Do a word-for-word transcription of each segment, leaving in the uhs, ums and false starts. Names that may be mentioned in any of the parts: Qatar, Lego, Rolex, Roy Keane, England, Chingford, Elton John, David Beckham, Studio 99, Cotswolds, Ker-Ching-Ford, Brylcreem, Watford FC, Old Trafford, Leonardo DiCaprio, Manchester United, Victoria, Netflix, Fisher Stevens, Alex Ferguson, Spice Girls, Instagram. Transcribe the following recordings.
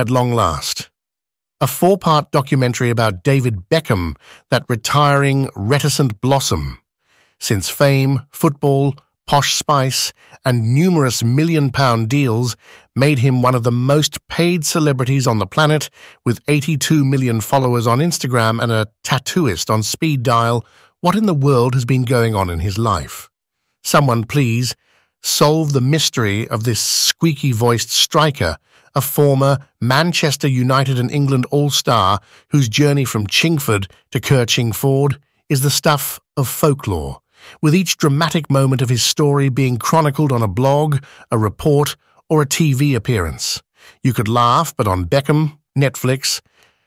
at long last. A four-part documentary about David Beckham, that retiring, reticent blossom. Since fame, football, Posh Spice, and numerous million-pound deals made him one of the most paid celebrities on the planet, with eighty-two million followers on Instagram and a tattooist on speed dial, what in the world has been going on in his life? Someone please solve the mystery of this squeaky-voiced striker, a former Manchester United and England all-star whose journey from Chingford to Ker-Ching-Ford is the stuff of folklore, with each dramatic moment of his story being chronicled on a blog, a report, or a T V appearance. You could laugh, but on Beckham, Netflix,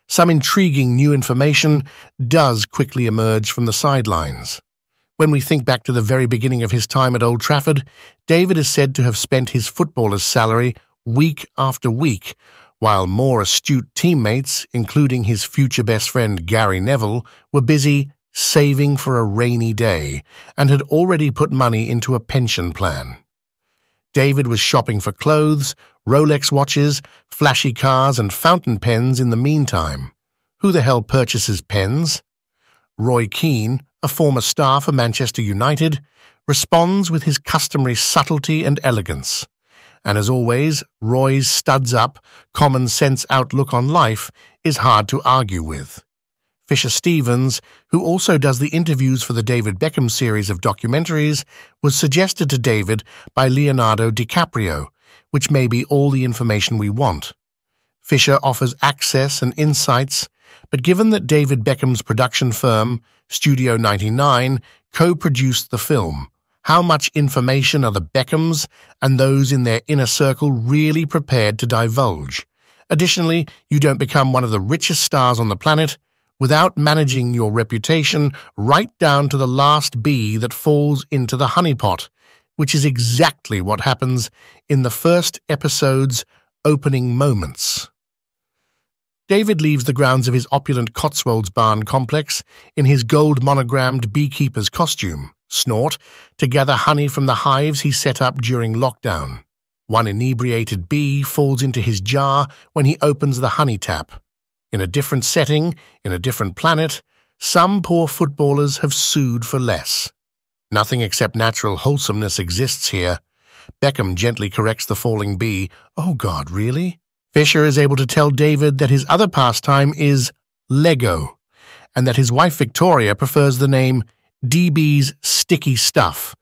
some intriguing new information does quickly emerge from the sidelines. When we think back to the very beginning of his time at Old Trafford, David is said to have spent his footballer's salary week after week, while more astute teammates, including his future best friend Gary Neville, were busy saving for a rainy day, and had already put money into a pension plan. David was shopping for clothes, Rolex watches, flashy cars, and fountain pens in the meantime. Who the hell purchases pens? Roy Keane, a former star for Manchester United, responds with his customary subtlety and elegance. And as always, Roy's studs-up, common-sense outlook on life is hard to argue with. Fisher Stevens, who also does the interviews for the David Beckham series of documentaries, was suggested to David by Leonardo DiCaprio, which may be all the information we want. Fisher offers access and insights, but given that David Beckham's production firm, Studio ninety-nine, co-produced the film, how much information are the Beckhams and those in their inner circle really prepared to divulge? Additionally, you don't become one of the richest stars on the planet without managing your reputation right down to the last bee that falls into the honeypot, which is exactly what happens in the first episode's opening moments. David leaves the grounds of his opulent Cotswolds barn complex in his gold-monogrammed beekeeper's costume, snort, to gather honey from the hives he set up during lockdown. One inebriated bee falls into his jar when he opens the honey tap. In a different setting, in a different planet, some poor footballers have sued for less. Nothing except natural wholesomeness exists here. Beckham gently corrects the falling bee. Oh God, really? Fisher is able to tell David that his other pastime is Lego, and that his wife Victoria prefers the name D B's Sticky Stuff,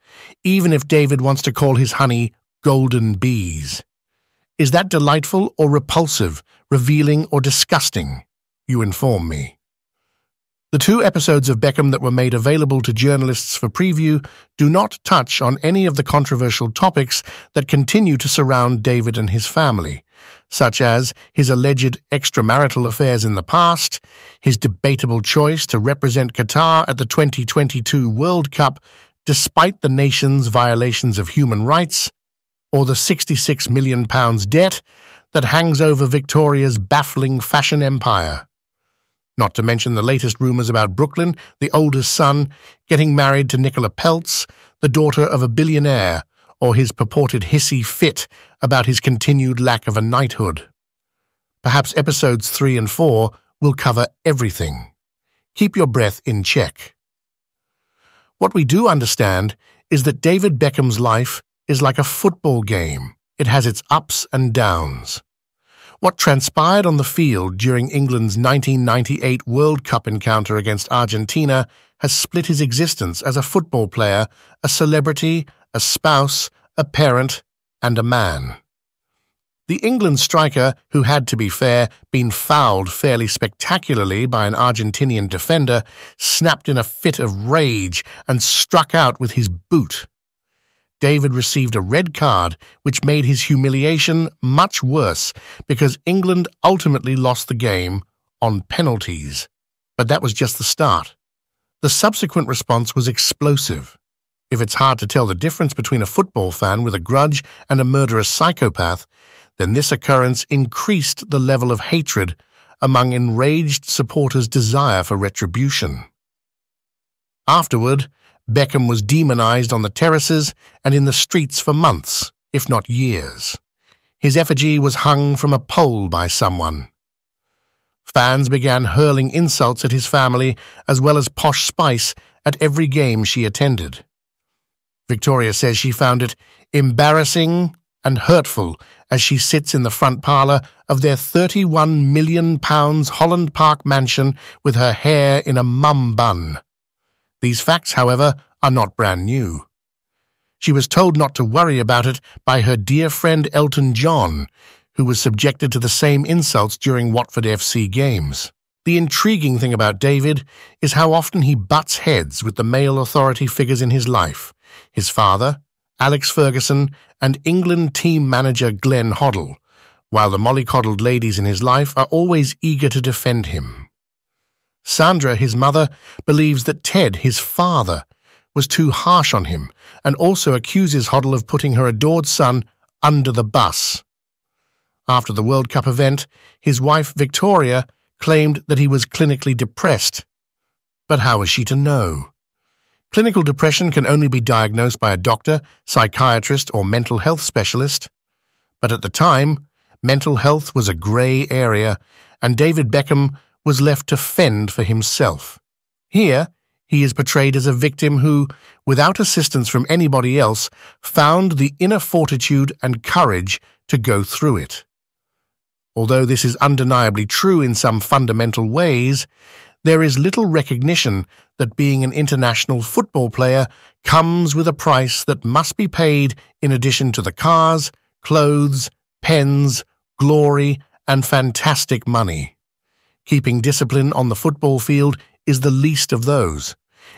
even if David wants to call his honey Golden Bees. Is that delightful or repulsive, revealing or disgusting? You inform me. The two episodes of Beckham that were made available to journalists for preview do not touch on any of the controversial topics that continue to surround David and his family, such as his alleged extramarital affairs in the past, his debatable choice to represent Qatar at the twenty twenty-two World Cup despite the nation's violations of human rights, or the sixty-six million pounds debt that hangs over Victoria's baffling fashion empire. Not to mention the latest rumours about Brooklyn, the oldest son, getting married to Nicola Peltz, the daughter of a billionaire, or his purported hissy fit about his continued lack of a knighthood. Perhaps episodes three and four will cover everything. Keep your breath in check. What we do understand is that David Beckham's life is like a football game. It has its ups and downs. What transpired on the field during England's nineteen ninety-eight World Cup encounter against Argentina has split his existence as a football player, a celebrity, a spouse, a parent, and a man. The England striker, who had, to be fair, been fouled fairly spectacularly by an Argentinian defender, snapped in a fit of rage and struck out with his boot. David received a red card, which made his humiliation much worse because England ultimately lost the game on penalties. But that was just the start. The subsequent response was explosive. If it's hard to tell the difference between a football fan with a grudge and a murderous psychopath, then this occurrence increased the level of hatred among enraged supporters' desire for retribution. Afterward, Beckham was demonized on the terraces and in the streets for months, if not years. his effigy was hung from a pole by someone. Fans began hurling insults at his family as well as Posh Spice at every game she attended. Victoria says she found it embarrassing and hurtful as she sits in the front parlour of their thirty-one million pounds Holland Park mansion with her hair in a mum bun. These facts, however, are not brand new. She was told not to worry about it by her dear friend Elton John, who was subjected to the same insults during Watford F C games. The intriguing thing about David is how often he butts heads with the male authority figures in his life, his father, Alex Ferguson, and England team manager Glenn Hoddle, while the mollycoddled ladies in his life are always eager to defend him. Sandra, his mother, believes that Ted, his father, was too harsh on him and also accuses Hoddle of putting her adored son under the bus. After the World Cup event, his wife Victoria claimed that he was clinically depressed. But how was she to know? Clinical depression can only be diagnosed by a doctor, psychiatrist, or mental health specialist. But at the time, mental health was a grey area, and David Beckham was left to fend for himself. Here, he is portrayed as a victim who, without assistance from anybody else, found the inner fortitude and courage to go through it. Although this is undeniably true in some fundamental ways, there is little recognition that being an international football player comes with a price that must be paid in addition to the cars, clothes, pens, glory, and fantastic money. Keeping discipline on the football field is the least of those.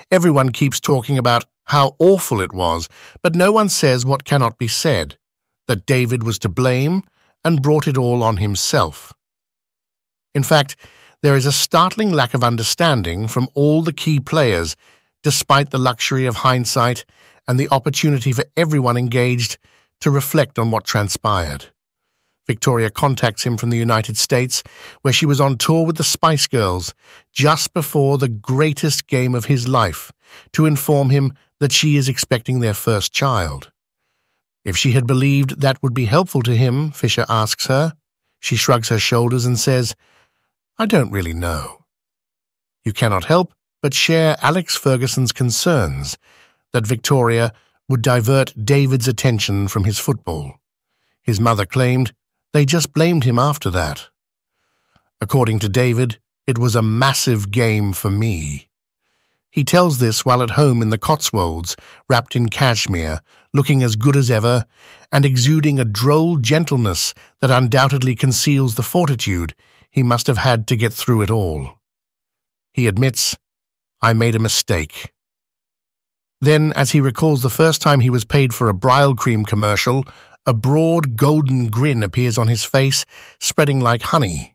Everyone keeps talking about how awful it was, but no one says what cannot be said, that David was to blame and brought it all on himself. In fact, there is a startling lack of understanding from all the key players, despite the luxury of hindsight and the opportunity for everyone engaged to reflect on what transpired. Victoria contacts him from the United States, where she was on tour with the Spice Girls just before the greatest game of his life, to inform him that she is expecting their first child. If she had believed that would be helpful to him, Fisher asks her. She shrugs her shoulders and says, "I don't really know." You cannot help but share Alex Ferguson's concerns that Victoria would divert David's attention from his football. His mother claimed they just blamed him after that. According to David, it was a massive game for me. He tells this while at home in the Cotswolds, wrapped in cashmere, looking as good as ever, and exuding a droll gentleness that undoubtedly conceals the fortitude he must have had to get through it all. He admits, "I made a mistake." Then, as he recalls the first time he was paid for a Brylcreem commercial, a broad golden grin appears on his face, spreading like honey.